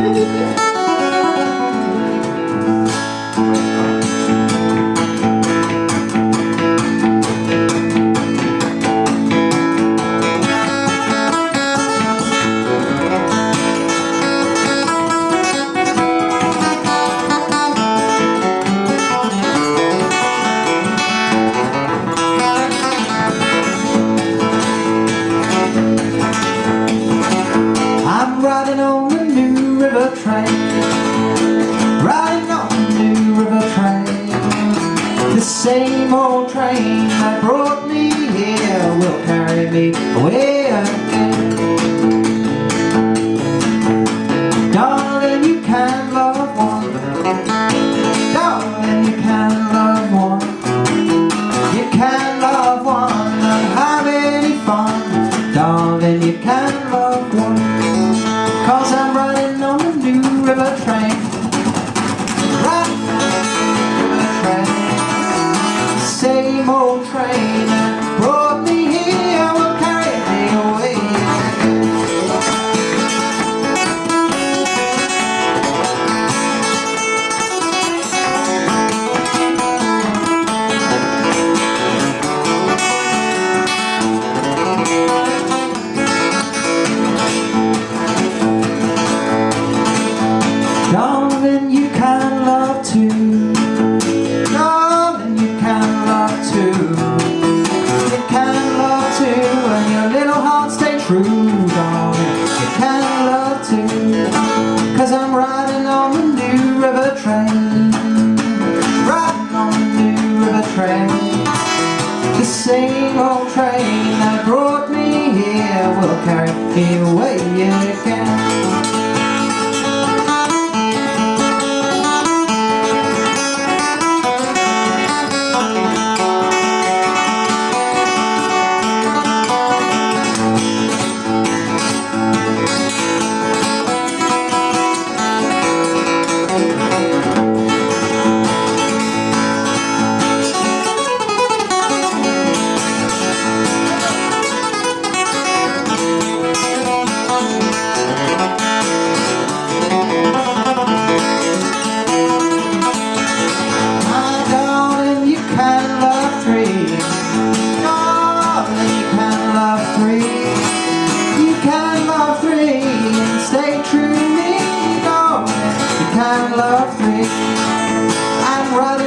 Riding on the New River Train, the same old train that brought me here will carry me away again. Darling, you can love one. Darling, you can love one. You can love one and have any fun. Darling, you can love one. 'Cause I'm riding on the New River Train. Riding on the New River Train. Same old train that brought me here will carry me away. Darling, you can love too. Darling, you can love too. You can love too, and your little heart stay true. Darling, you can love too. 'Cause I'm riding on the New River Train. Riding on the New River Train. The same old train that brought me here will carry me away again. I'm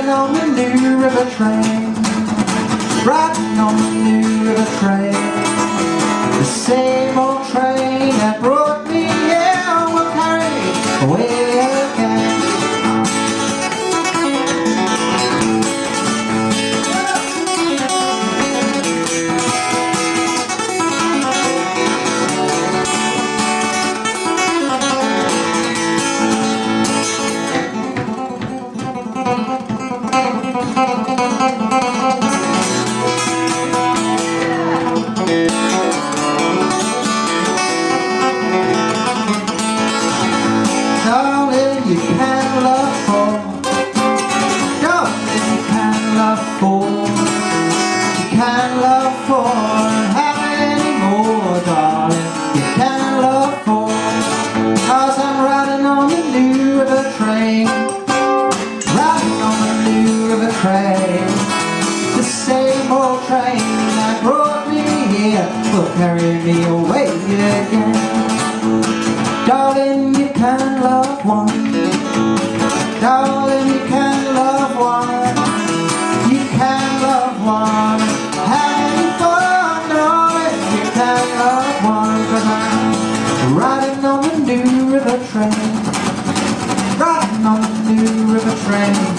riding on the New River Train. Riding on the New River Train. The same old train that brought me here will carry me away again. Darling, you can love for. Darling, you can love for. You can love for and have any more. Darling, you can love for. 'Cause I'm riding on the New River Train. Riding on the New River Train. The same old train that brought me here will carry me away again. Darling, you can love one. Darling, you can love one. You can love one. Having fun, darling, you can love one. 'Cause I'm riding on the New River Train. Riding on the New River Train.